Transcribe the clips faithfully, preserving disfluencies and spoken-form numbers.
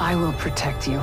I will protect you.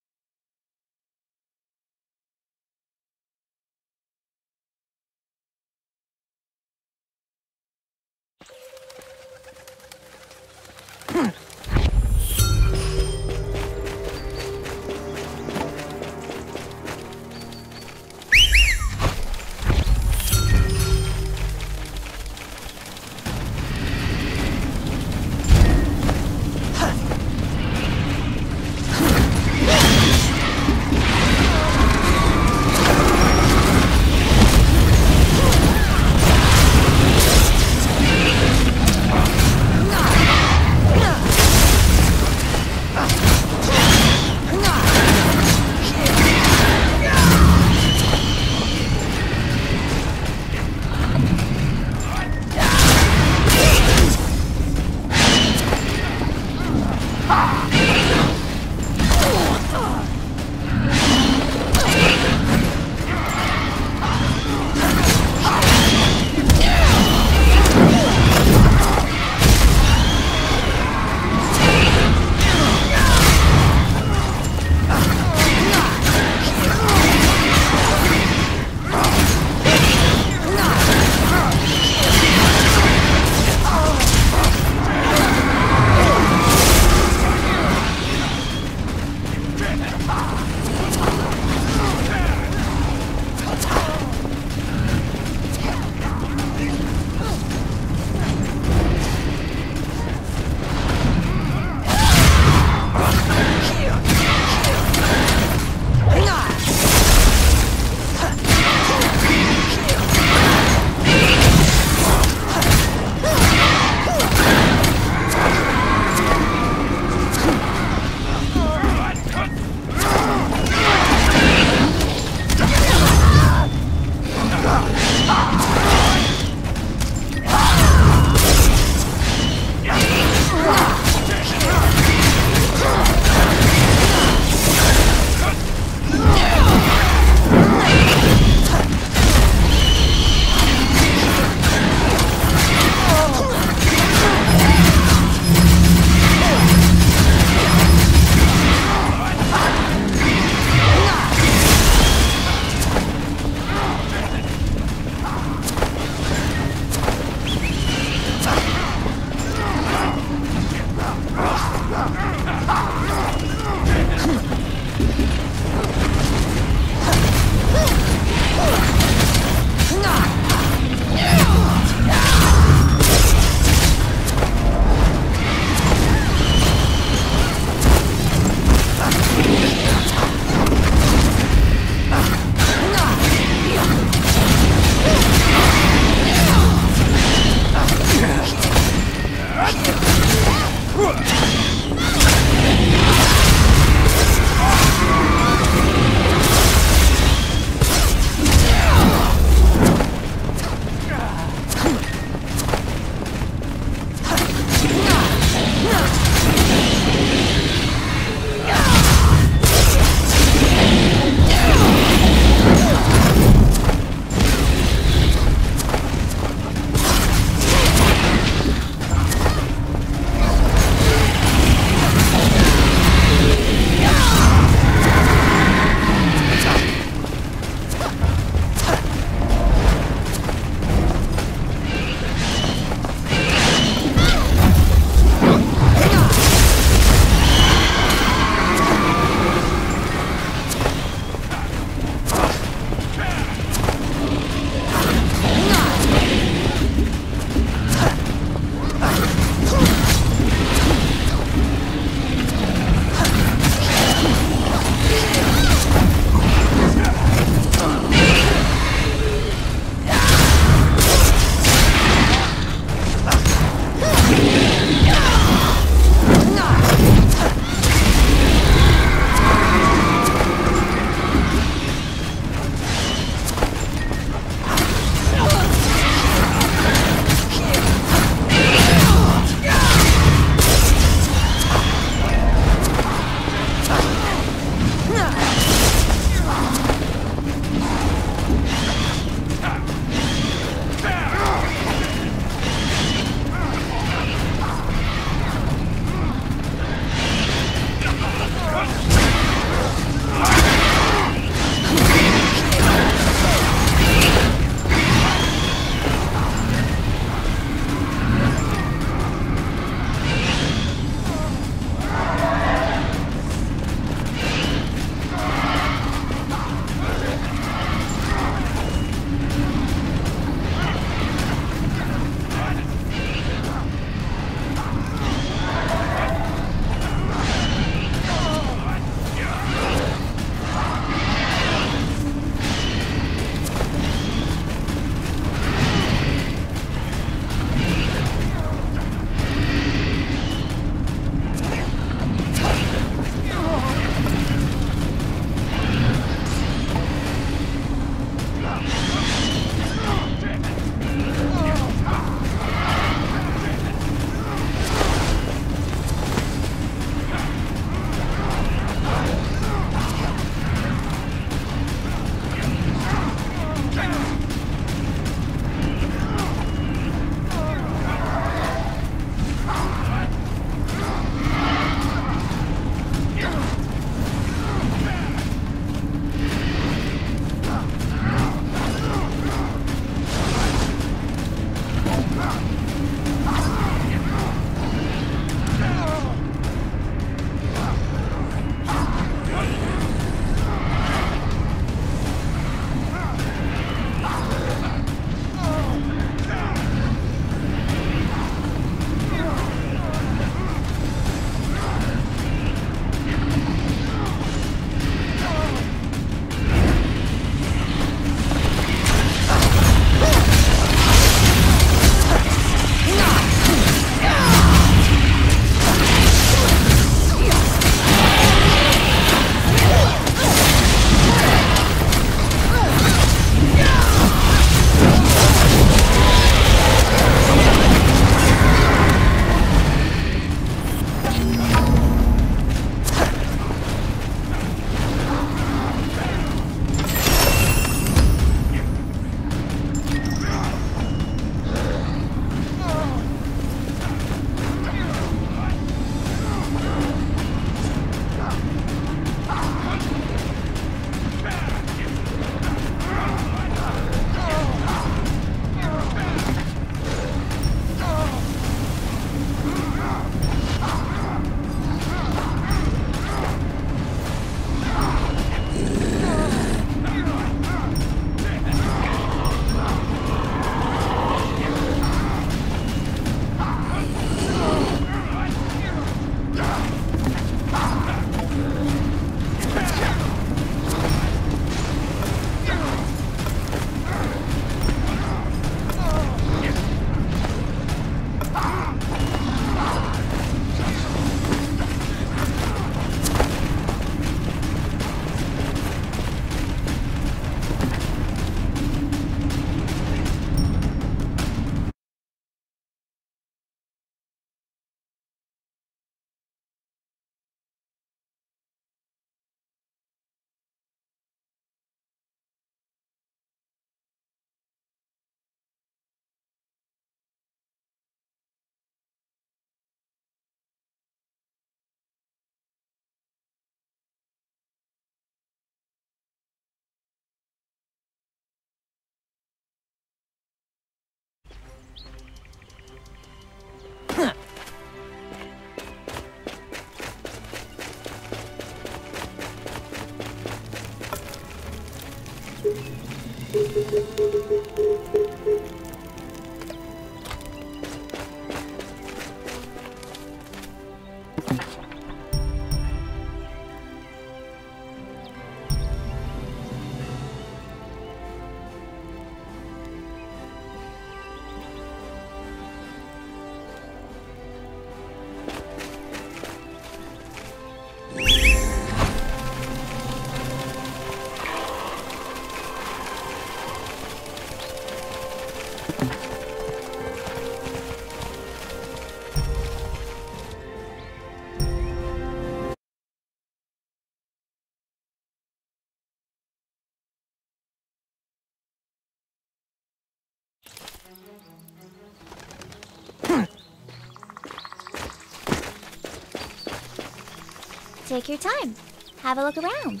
Take your time. Have a look around.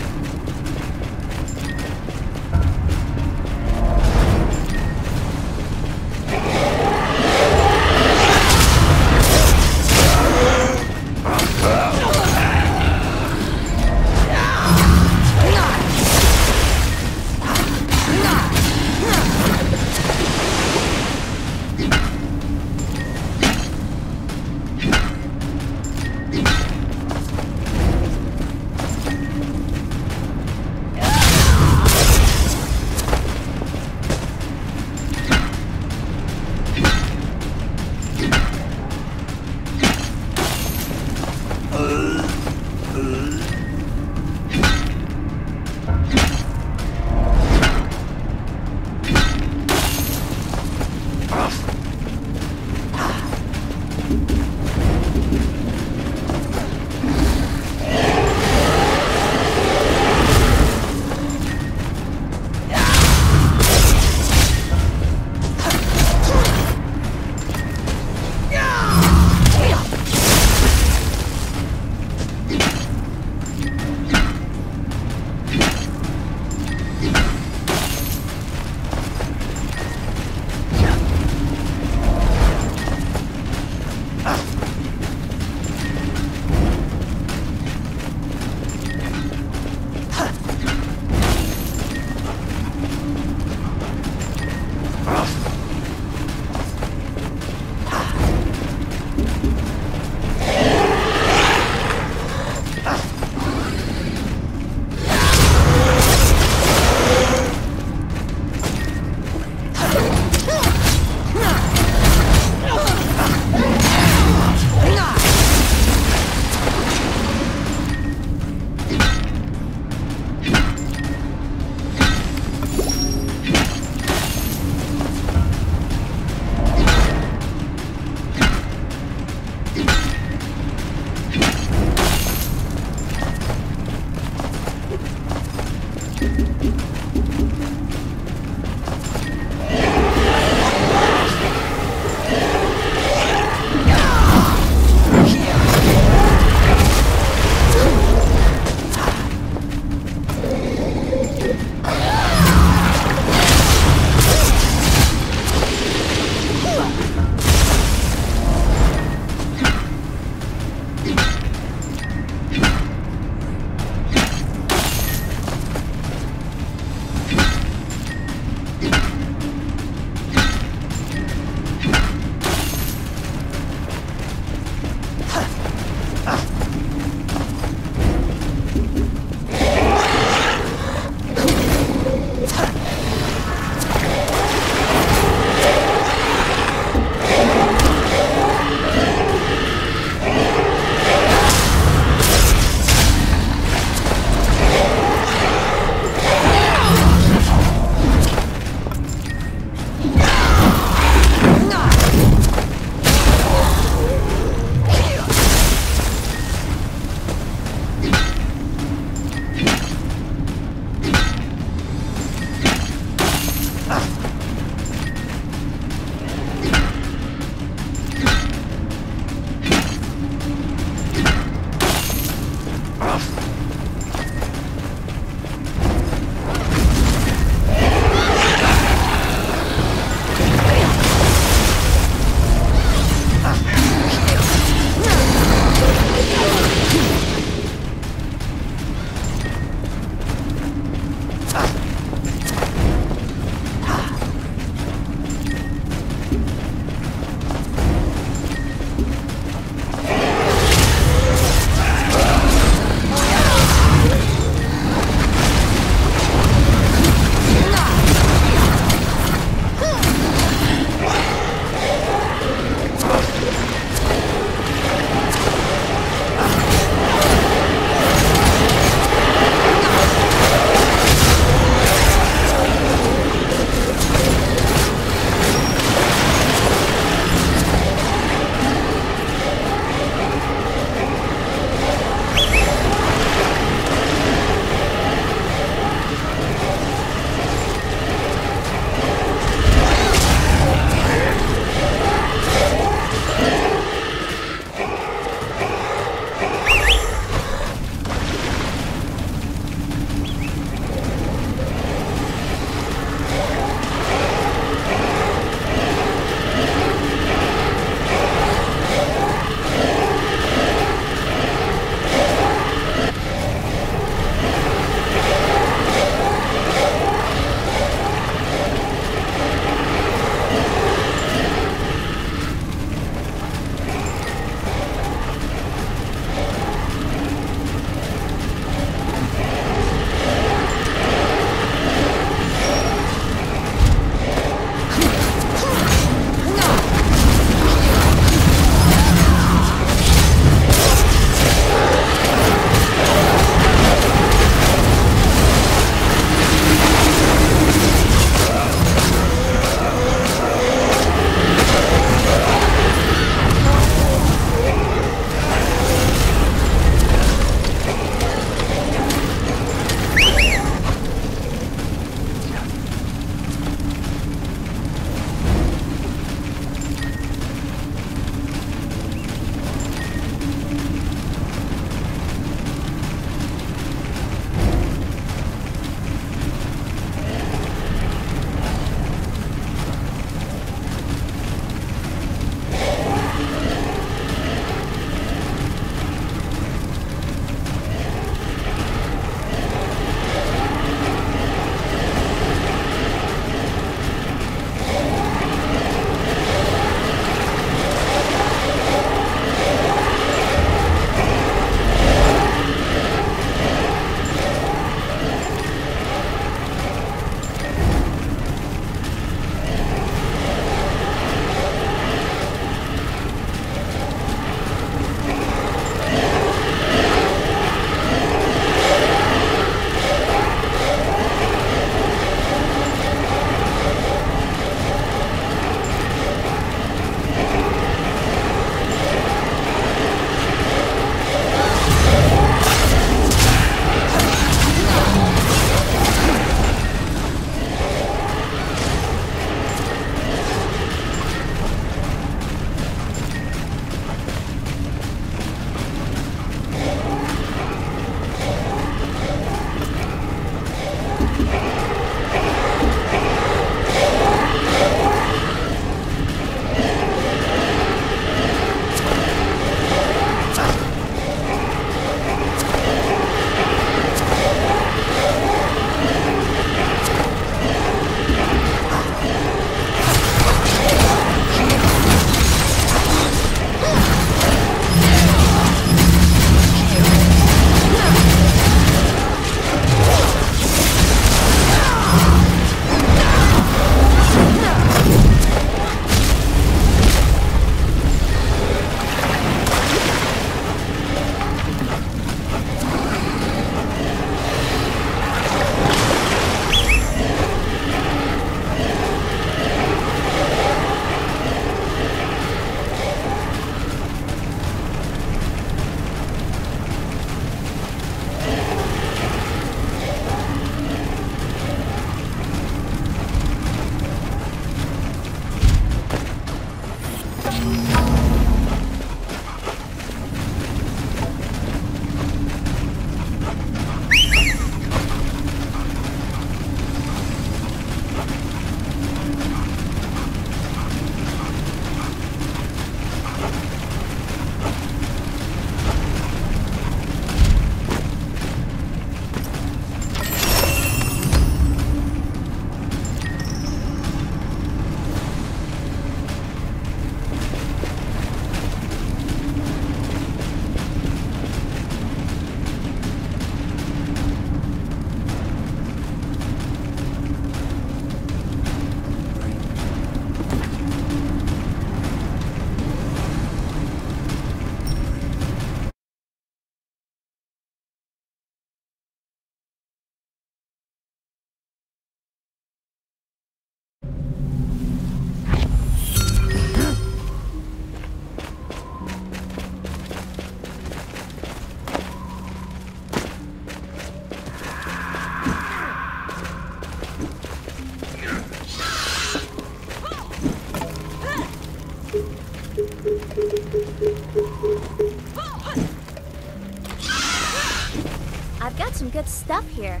good stuff here.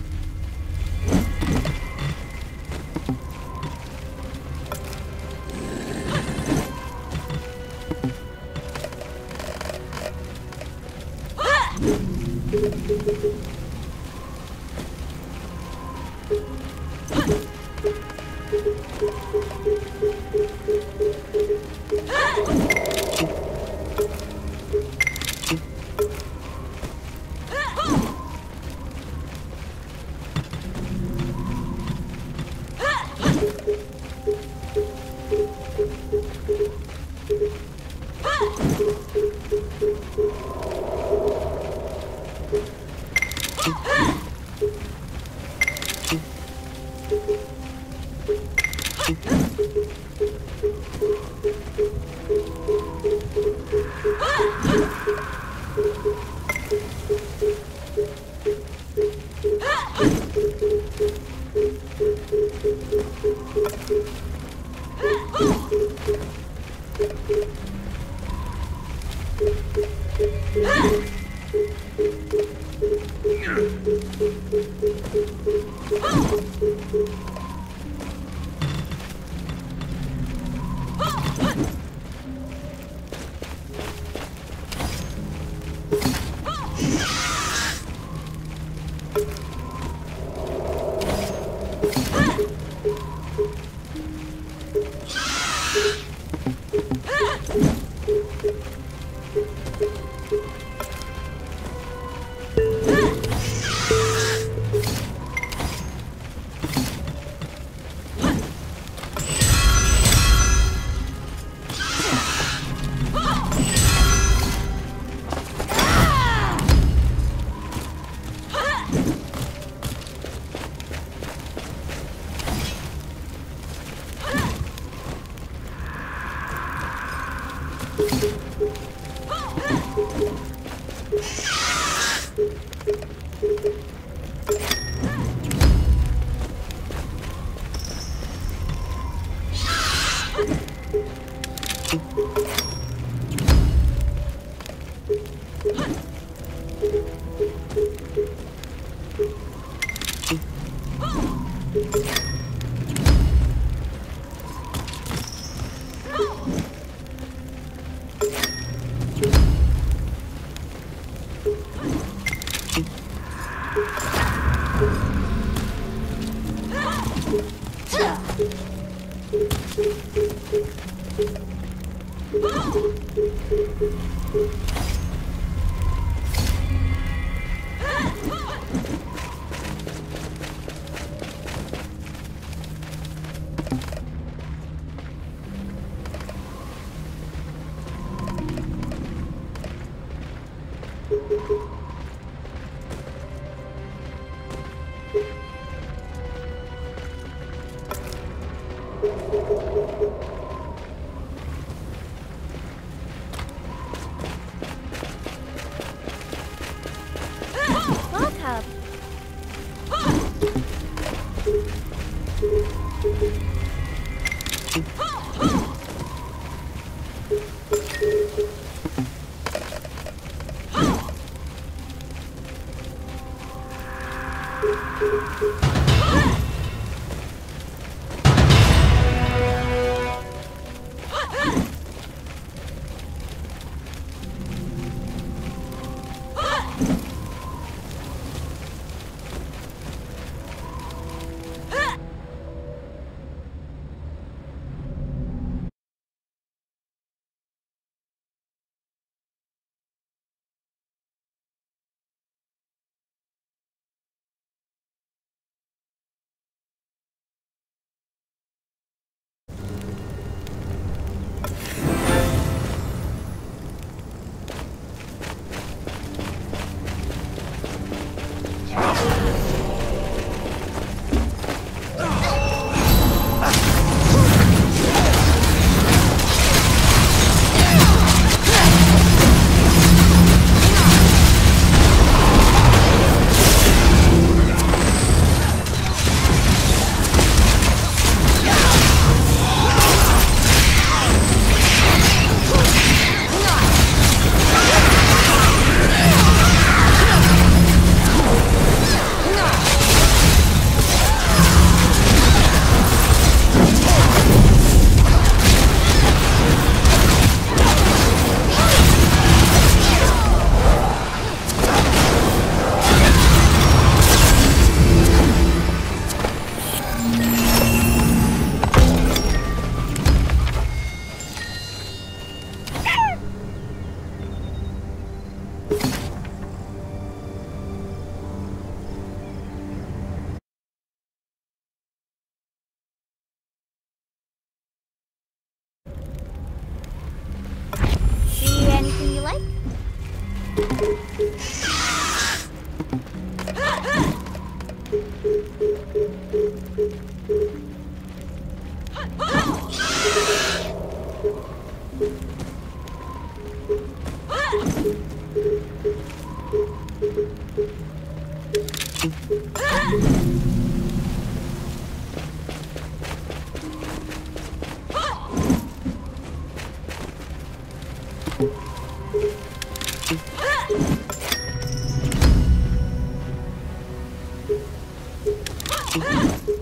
Thank you.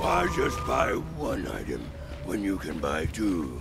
Why just buy one item when you can buy two?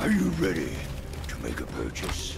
Are you ready to make a purchase?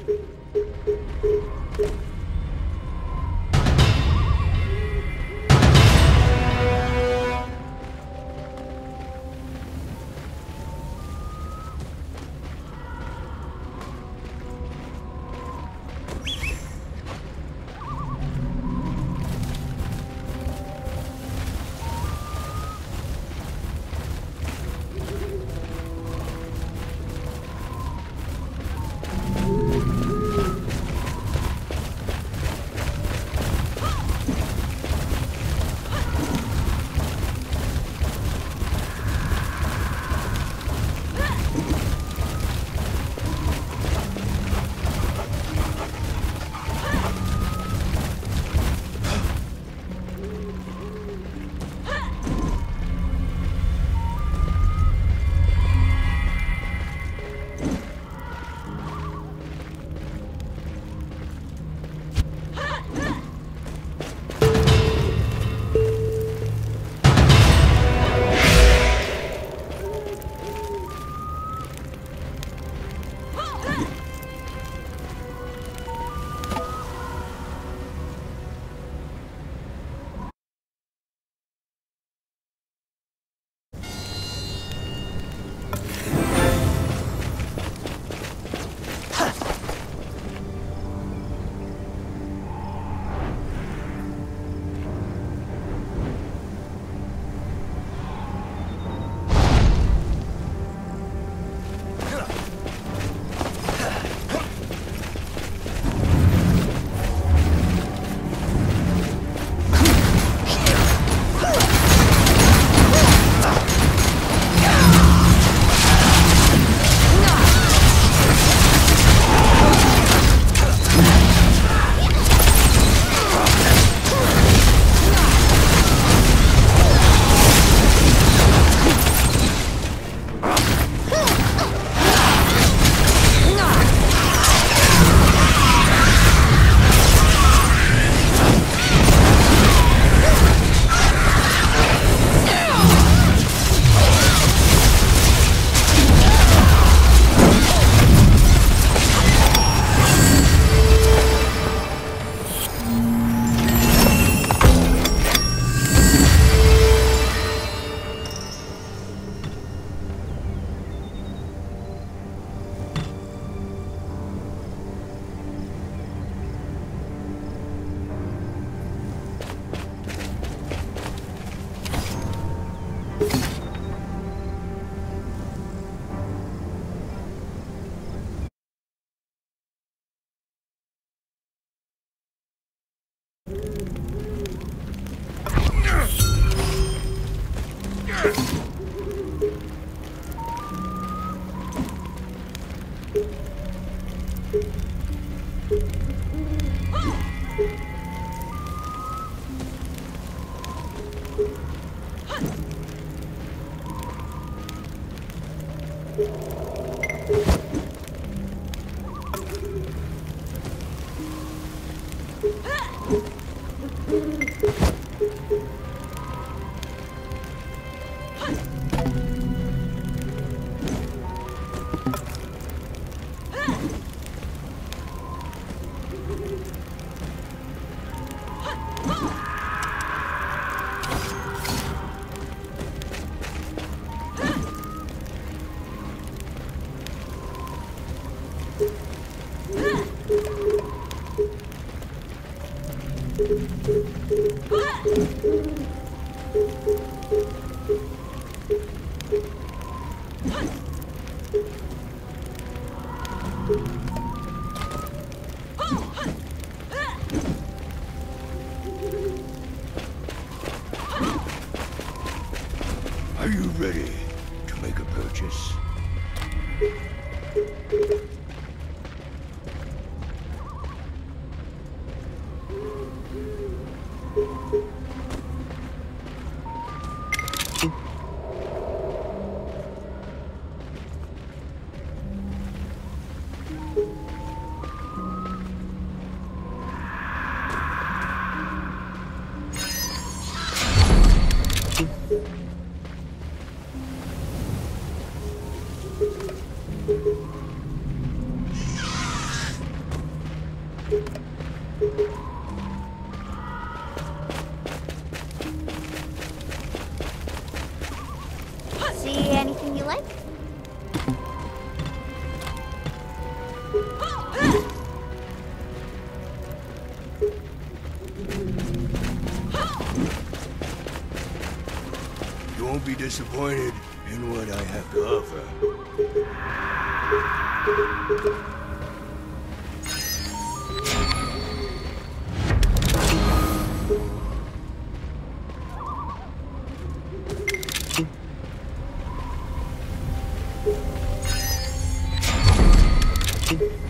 Huh! Are you ready to make a purchase? Don't be disappointed in what I have to offer. Thank you.